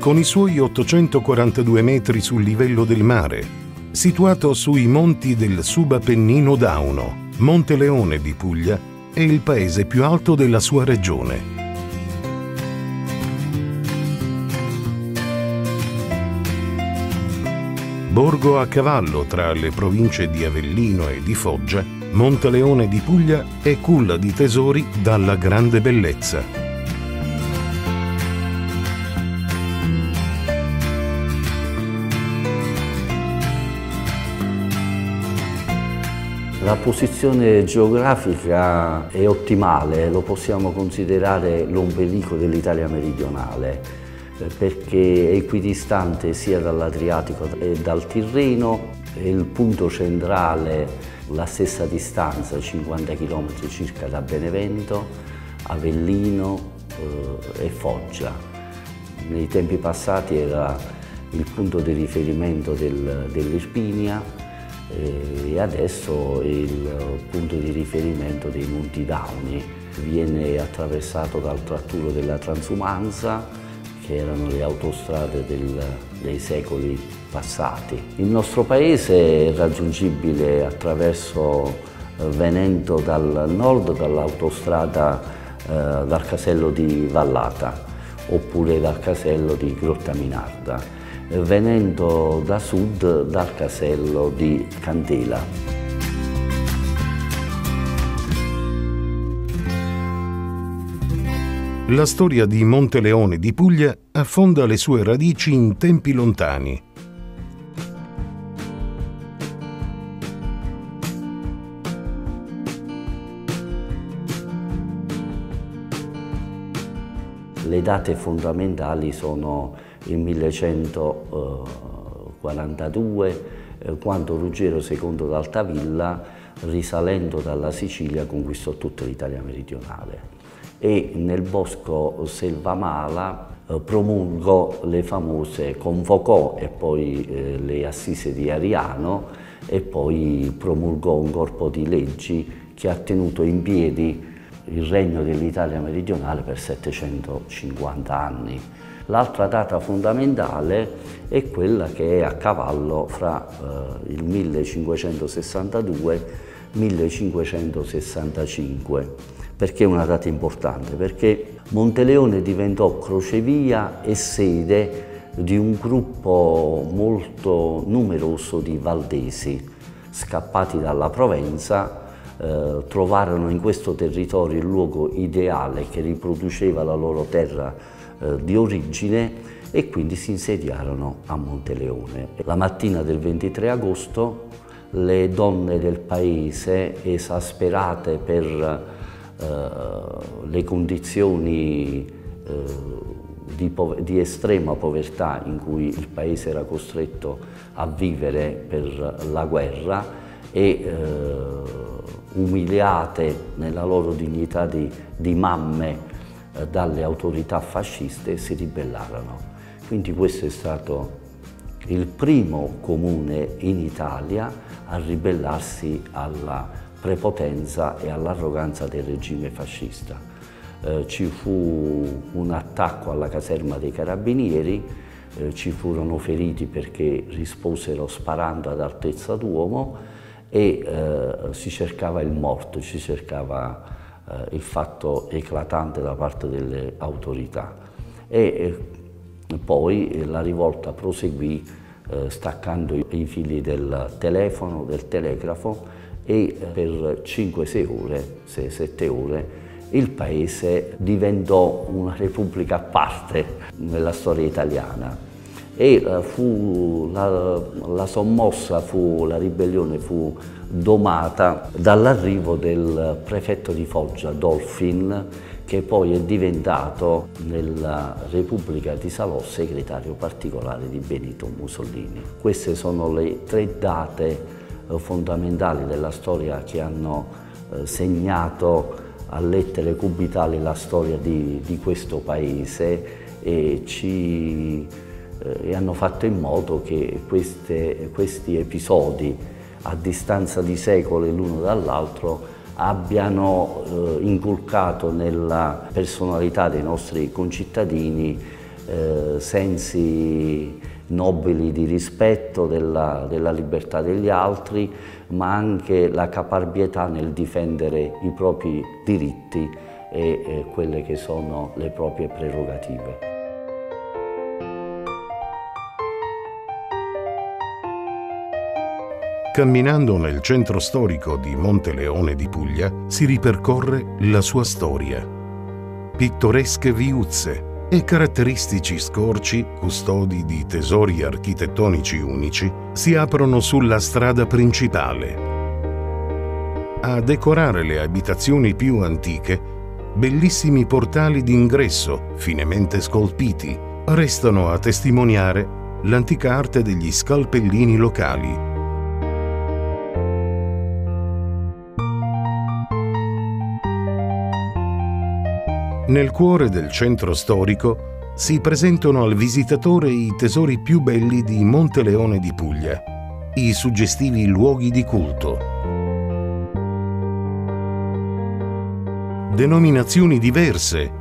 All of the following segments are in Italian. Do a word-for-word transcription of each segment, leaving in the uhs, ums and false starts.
con i suoi ottocentoquarantadue metri sul livello del mare, situato sui monti del Subappennino Dauno, Monteleone di Puglia è il paese più alto della sua regione. Borgo a cavallo tra le province di Avellino e di Foggia, Monteleone di Puglia è culla di tesori dalla grande bellezza. La posizione geografica è ottimale, lo possiamo considerare l'ombelico dell'Italia meridionale, perché è equidistante sia dall'Adriatico che dal Tirreno, è il punto centrale, la stessa distanza, cinquanta chilometri circa, da Benevento, Avellino eh, e Foggia. Nei tempi passati era il punto di riferimento del, dell'Irpinia eh, e adesso è il punto di riferimento dei Monti Dauni. Viene attraversato dal tratturo della transumanza, che erano le autostrade del, dei secoli passati. Il nostro paese è raggiungibile attraverso, eh, venendo dal nord, dall'autostrada eh, dal casello di Vallata oppure dal casello di Grottaminarda, eh, venendo da sud dal casello di Candela. La storia di Monteleone di Puglia affonda le sue radici in tempi lontani. Le date fondamentali sono il millecentoquarantadue, quando Ruggero secondo d'Altavilla, risalendo dalla Sicilia, conquistò tutta l'Italia meridionale. E nel bosco Selvamala eh, promulgò le famose, convocò e poi eh, le assise di Ariano e poi promulgò un corpo di leggi che ha tenuto in piedi il regno dell'Italia meridionale per settecentocinquanta anni. L'altra data fondamentale è quella che è a cavallo fra eh, il millecinquecentosessantadue e il millecinquecentosessantacinque. Perché è una data importante? Perché Monteleone diventò crocevia e sede di un gruppo molto numeroso di valdesi. Scappati dalla Provenza, eh, trovarono in questo territorio il luogo ideale che riproduceva la loro terra eh, di origine e quindi si insediarono a Monteleone. La mattina del ventitré agosto le donne del paese, esasperate per Uh, le condizioni uh, di, di estrema povertà in cui il paese era costretto a vivere per la guerra e uh, umiliate nella loro dignità di, di mamme uh, dalle autorità fasciste, si ribellarono. Quindi questo è stato il primo comune in Italia a ribellarsi alla prepotenza e all'arroganza del regime fascista. Eh, ci fu un attacco alla caserma dei carabinieri, eh, ci furono feriti perché risposero sparando ad altezza d'uomo e eh, si cercava il morto, si cercava eh, il fatto eclatante da parte delle autorità. E eh, poi la rivolta proseguì eh, staccando i fili del telefono, del telegrafo, e per cinque sei ore, sei sette ore, il paese diventò una repubblica a parte nella storia italiana. E fu la, la sommossa, fu, la ribellione fu domata dall'arrivo del prefetto di Foggia, Dolfin, che poi è diventato nella Repubblica di Salò segretario particolare di Benito Mussolini. Queste sono le tre date fondamentali della storia che hanno segnato a lettere cubitali la storia di, di questo paese e, ci, e hanno fatto in modo che queste, questi episodi, a distanza di secoli l'uno dall'altro, abbiano eh, inculcato nella personalità dei nostri concittadini eh, sensi nobili di rispetto della, della libertà degli altri, ma anche la caparbietà nel difendere i propri diritti e eh, quelle che sono le proprie prerogative. Camminando nel centro storico di Monteleone di Puglia si ripercorre la sua storia. Pittoresche viuzze e caratteristici scorci, custodi di tesori architettonici unici, si aprono sulla strada principale. A decorare le abitazioni più antiche, bellissimi portali d'ingresso finemente scolpiti restano a testimoniare l'antica arte degli scalpellini locali. Nel cuore del centro storico si presentano al visitatore i tesori più belli di Monteleone di Puglia, i suggestivi luoghi di culto. Denominazioni diverse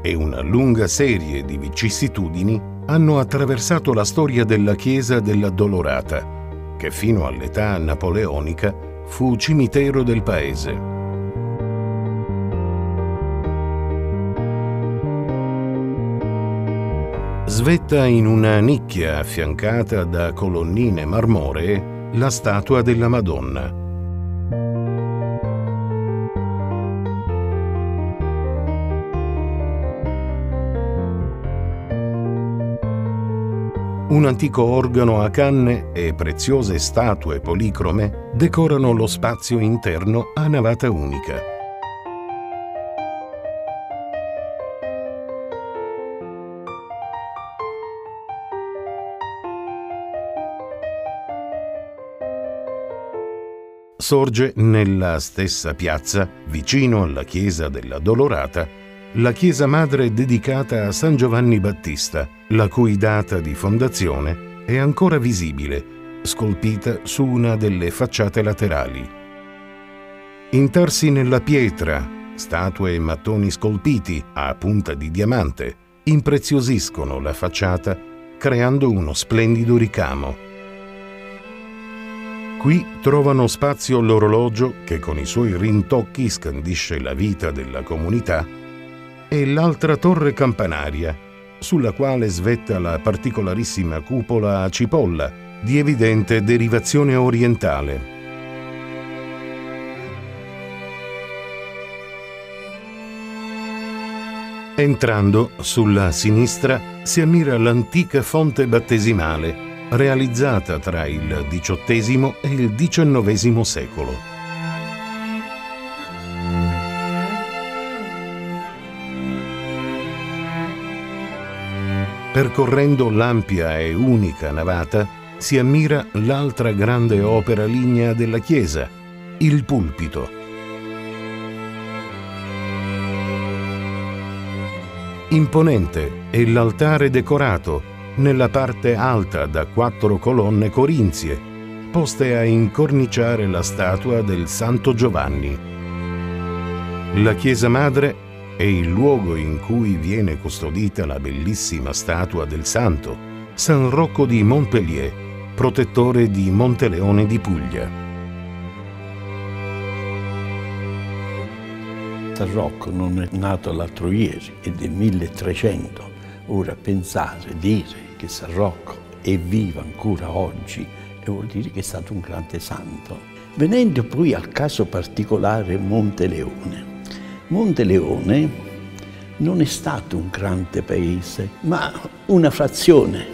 e una lunga serie di vicissitudini hanno attraversato la storia della Chiesa dell'Addolorata, che fino all'età napoleonica fu cimitero del paese. Svetta in una nicchia affiancata da colonnine marmoree la statua della Madonna. Un antico organo a canne e preziose statue policrome decorano lo spazio interno a navata unica. Sorge nella stessa piazza, vicino alla chiesa dell'Addolorata, la chiesa madre dedicata a San Giovanni Battista, la cui data di fondazione è ancora visibile, scolpita su una delle facciate laterali. Intarsi nella pietra, statue e mattoni scolpiti a punta di diamante impreziosiscono la facciata, creando uno splendido ricamo. Qui trovano spazio l'orologio che con i suoi rintocchi scandisce la vita della comunità e l'altra torre campanaria, sulla quale svetta la particolarissima cupola a cipolla di evidente derivazione orientale. Entrando, sulla sinistra si ammira l'antica fonte battesimale, realizzata tra il diciottesimo e il diciannovesimo secolo. Percorrendo l'ampia e unica navata si ammira l'altra grande opera lignea della chiesa, il pulpito. Imponente è l'altare decorato nella parte alta da quattro colonne corinzie, poste a incorniciare la statua del Santo Giovanni. La chiesa madre è il luogo in cui viene custodita la bellissima statua del Santo, San Rocco di Montpellier, protettore di Monteleone di Puglia. San Rocco non è nato l'altro ieri, è del milletrecento. Ora pensare, dire che San Rocco è vivo ancora oggi vuol dire che è stato un grande santo. Venendo poi al caso particolare Monteleone. Monteleone non è stato un grande paese, ma una frazione.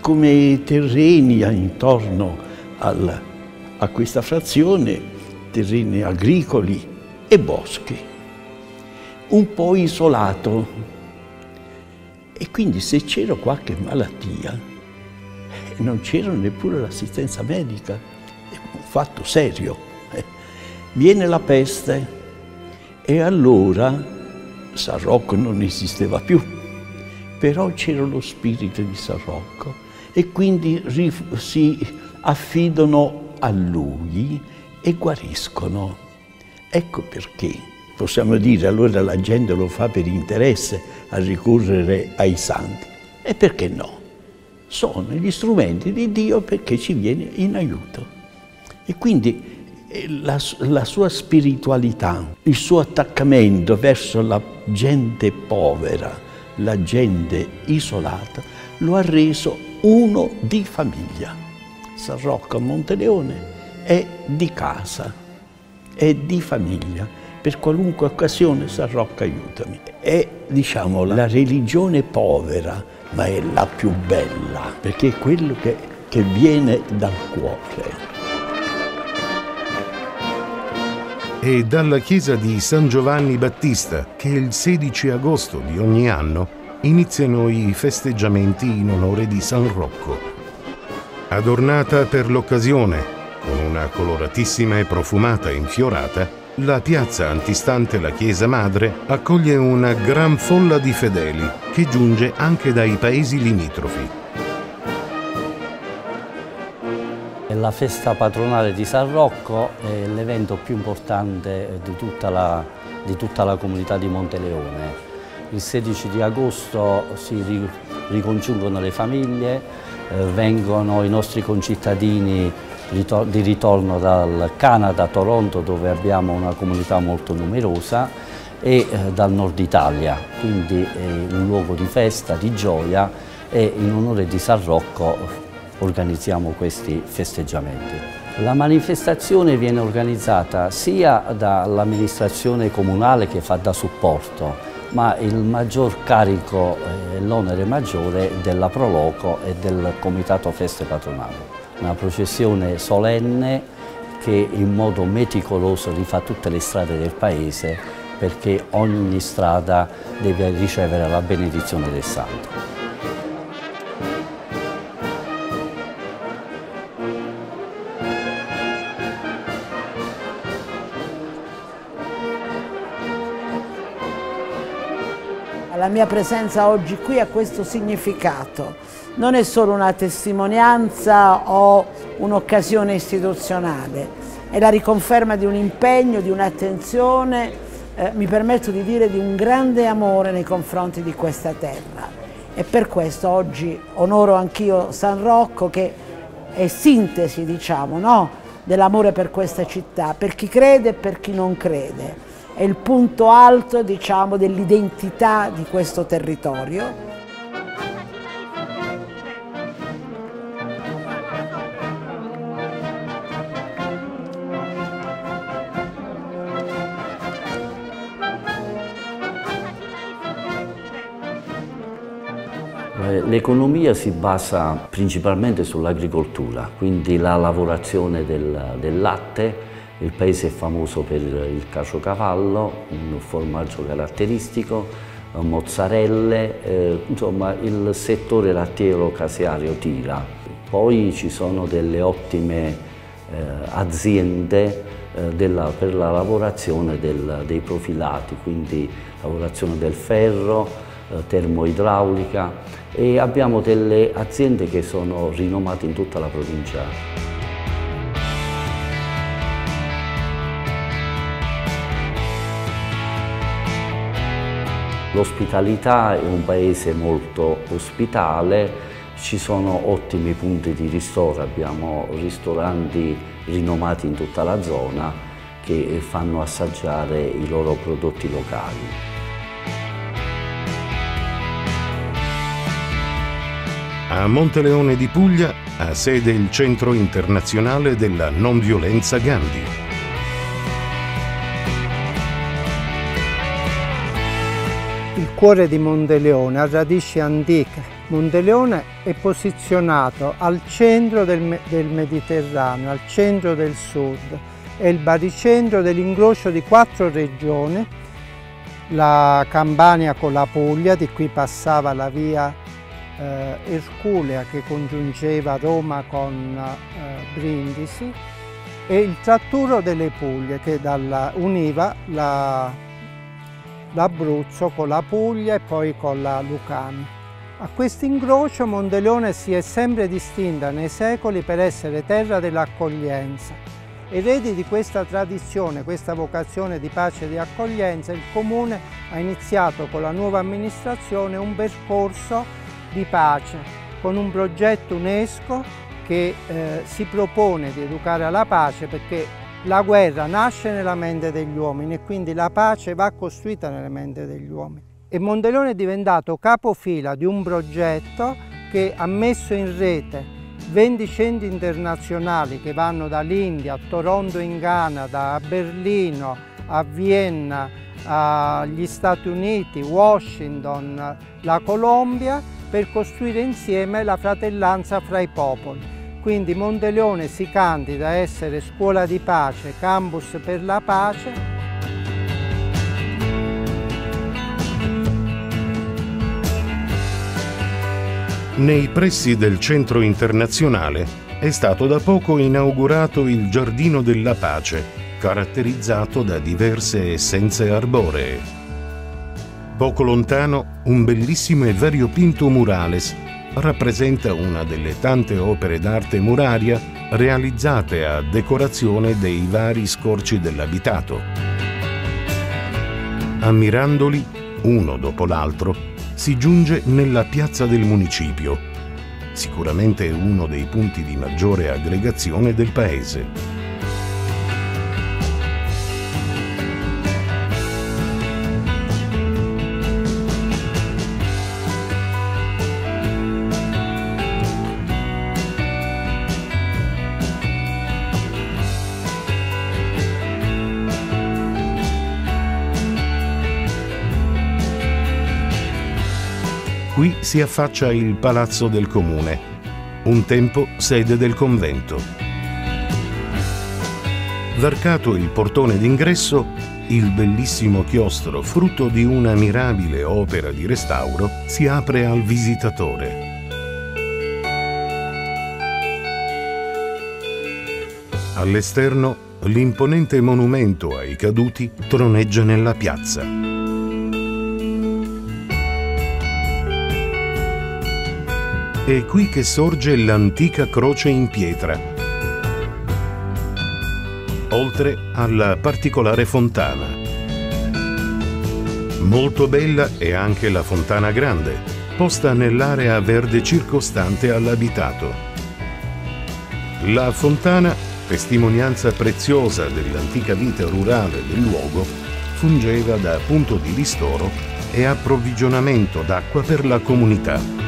Come terreni intorno al, a questa frazione, terreni agricoli e boschi, un po' isolato. E quindi se c'era qualche malattia non c'era neppure l'assistenza medica, è un fatto serio. Viene la peste e allora San Rocco non esisteva più, però c'era lo spirito di San Rocco e quindi si affidano a lui e guariscono. Ecco perché. Possiamo dire, allora la gente lo fa per interesse a ricorrere ai santi. E perché no? Sono gli strumenti di Dio perché ci viene in aiuto. E quindi la, la sua spiritualità, il suo attaccamento verso la gente povera, la gente isolata, lo ha reso uno di famiglia. San Rocco a Monteleone è di casa, è di famiglia. Per qualunque occasione San Rocco aiutami. È, diciamo, la religione povera, ma è la più bella, perché è quello che, che viene dal cuore. E dalla chiesa di San Giovanni Battista, che il sedici agosto di ogni anno iniziano i festeggiamenti in onore di San Rocco. Adornata per l'occasione, con una coloratissima e profumata infiorata, la piazza antistante la chiesa madre accoglie una gran folla di fedeli che giunge anche dai paesi limitrofi. La festa patronale di San Rocco è l'evento più importante di tutta la, di tutta la comunità di Monteleone. Il sedici di agosto si ricongiungono le famiglie, eh, vengono i nostri concittadini di ritorno dal Canada, Toronto, dove abbiamo una comunità molto numerosa, e eh, dal nord Italia, quindi è un luogo di festa, di gioia, e in onore di San Rocco organizziamo questi festeggiamenti. La manifestazione viene organizzata sia dall'amministrazione comunale che fa da supporto, ma il maggior carico e eh, l'onere maggiore della Proloco e del Comitato Feste Patronali. Una processione solenne che in modo meticoloso rifà tutte le strade del paese, perché ogni strada deve ricevere la benedizione del Santo. La mia presenza oggi qui ha questo significato. Non è solo una testimonianza o un'occasione istituzionale, è la riconferma di un impegno, di un'attenzione, eh, mi permetto di dire di un grande amore nei confronti di questa terra. E per questo oggi onoro anch'io San Rocco, che è sintesi, diciamo, no? dell'amore per questa città, per chi crede e per chi non crede. È il punto alto, diciamo, dell'identità di questo territorio. L'economia si basa principalmente sull'agricoltura, quindi la lavorazione del, del latte. Il paese è famoso per il caciocavallo, un formaggio caratteristico, mozzarelle, eh, insomma il settore lattiero caseario tira. Poi ci sono delle ottime eh, aziende eh, della, per la lavorazione del, dei profilati, quindi lavorazione del ferro, eh, termoidraulica, e abbiamo delle aziende che sono rinomate in tutta la provincia. L'ospitalità è un paese molto ospitale, ci sono ottimi punti di ristoro, abbiamo ristoranti rinomati in tutta la zona che fanno assaggiare i loro prodotti locali. A Monteleone di Puglia ha sede il Centro Internazionale della Non Violenza Gandhi. Il cuore di Monteleone ha radici antiche. Monteleone è posizionato al centro del, del Mediterraneo, al centro del sud. È il baricentro dell'incrocio di quattro regioni, la Campania con la Puglia, di cui passava la via eh, Erculea che congiungeva Roma con eh, Brindisi, e il tratturo delle Puglie che dalla, univa la l'Abruzzo con la Puglia e poi con la Lucania. A questo incrocio Monteleone si è sempre distinta nei secoli per essere terra dell'accoglienza. Eredi di questa tradizione, questa vocazione di pace e di accoglienza, il Comune ha iniziato con la nuova amministrazione un percorso di pace, con un progetto UNESCO che eh, si propone di educare alla pace, perché la guerra nasce nella mente degli uomini e quindi la pace va costruita nella mente degli uomini. E Monteleone è diventato capofila di un progetto che ha messo in rete venti centri internazionali che vanno dall'India a Toronto in Canada, a Berlino, a Vienna, agli Stati Uniti, Washington, la Colombia, per costruire insieme la fratellanza fra i popoli. Quindi Monteleone si candida a essere scuola di pace, campus per la pace. Nei pressi del centro internazionale è stato da poco inaugurato il Giardino della Pace, caratterizzato da diverse essenze arboree. Poco lontano, un bellissimo e variopinto murales rappresenta una delle tante opere d'arte muraria realizzate a decorazione dei vari scorci dell'abitato. Ammirandoli, uno dopo l'altro, si giunge nella piazza del municipio, sicuramente uno dei punti di maggiore aggregazione del paese. Qui si affaccia il Palazzo del Comune, un tempo sede del convento. Varcato il portone d'ingresso, il bellissimo chiostro, frutto di una mirabile opera di restauro, si apre al visitatore. All'esterno, l'imponente monumento ai caduti troneggia nella piazza. È qui che sorge l'antica croce in pietra, oltre alla particolare fontana. Molto bella è anche la Fontana Grande, posta nell'area verde circostante all'abitato. La fontana, testimonianza preziosa dell'antica vita rurale del luogo, fungeva da punto di ristoro e approvvigionamento d'acqua per la comunità.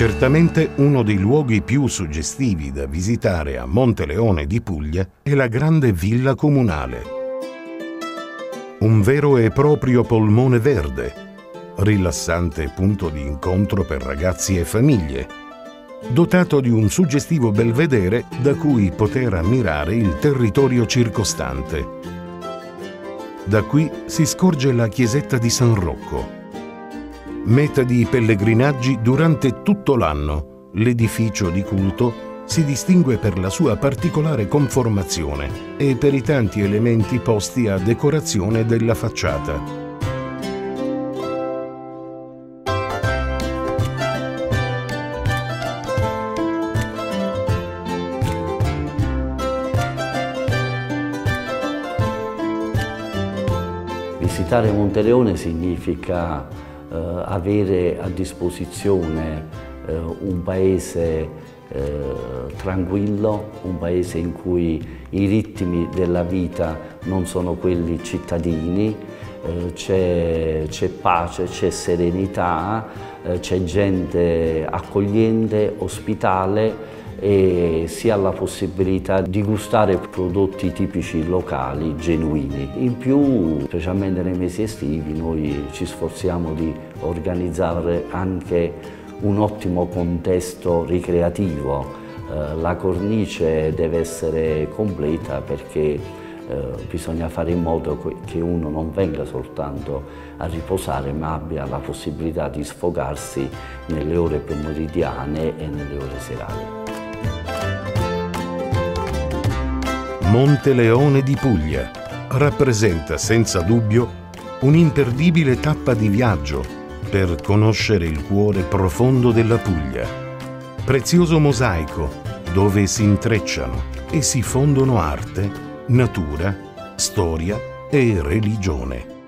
Certamente uno dei luoghi più suggestivi da visitare a Monteleone di Puglia è la grande Villa Comunale. Un vero e proprio polmone verde, rilassante punto di incontro per ragazzi e famiglie, dotato di un suggestivo belvedere da cui poter ammirare il territorio circostante. Da qui si scorge la chiesetta di San Rocco. Meta di pellegrinaggi durante tutto l'anno, l'edificio di culto si distingue per la sua particolare conformazione e per i tanti elementi posti a decorazione della facciata. Visitare Monteleone significa Uh, avere a disposizione uh, un paese uh, tranquillo, un paese in cui i ritmi della vita non sono quelli cittadini, uh, c'è pace, c'è serenità, uh, c'è gente accogliente, ospitale e si ha la possibilità di gustare prodotti tipici locali, genuini. In più, specialmente nei mesi estivi, noi ci sforziamo di organizzare anche un ottimo contesto ricreativo. Eh, la cornice deve essere completa perché Eh, bisogna fare in modo che uno non venga soltanto a riposare, ma abbia la possibilità di sfogarsi nelle ore pomeridiane e nelle ore serali. Monteleone di Puglia rappresenta senza dubbio un'imperdibile tappa di viaggio per conoscere il cuore profondo della Puglia. Prezioso mosaico dove si intrecciano e si fondono arte, natura, storia e religione.